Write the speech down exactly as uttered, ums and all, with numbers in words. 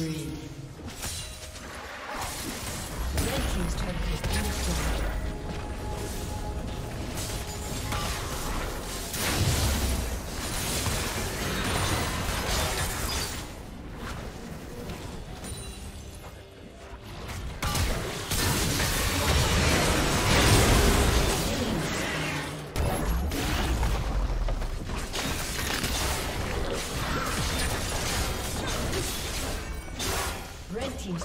spree. Red team's turret has been destroyed. Team's